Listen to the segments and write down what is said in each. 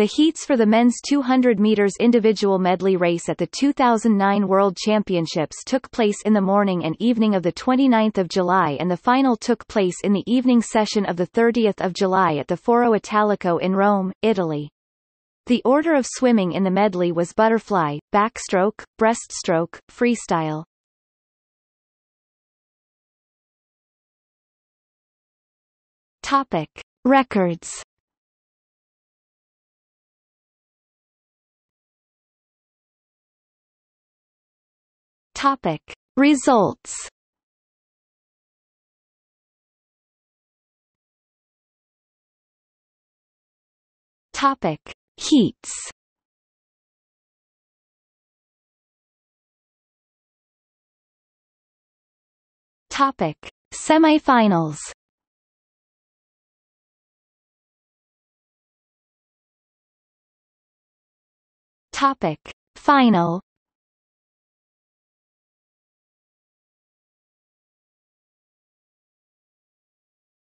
the heats for the men's 200 meters individual medley race at the 2009 World Championships took place in the morning and evening of the 29th of July, and the final took place in the evening session of the 30th of July at the Foro Italico in Rome, Italy. The order of swimming in the medley was butterfly, backstroke, breaststroke, freestyle. Topic: Records. Topic: Results. Topic: Heats. Topic: Semifinals. Topic: Final.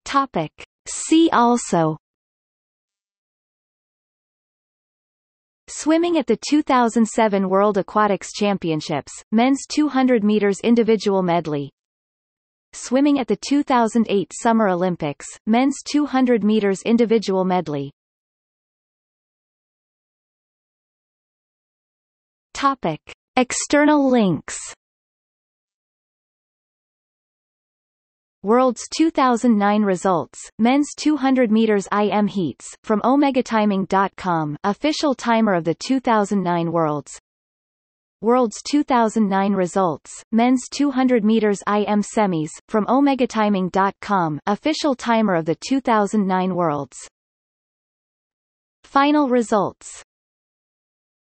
Topic: See also. Swimming at the 2007 World Aquatics Championships, men's 200 meters individual medley. Swimming at the 2008 Summer Olympics, men's 200 meters individual medley. Topic: External links. World's 2009 results, men's 200 meters IM heats, from omegatiming.com, official timer of the 2009 Worlds. World's 2009 results, men's 200 meters IM semis, from omegatiming.com, official timer of the 2009 Worlds. Final results.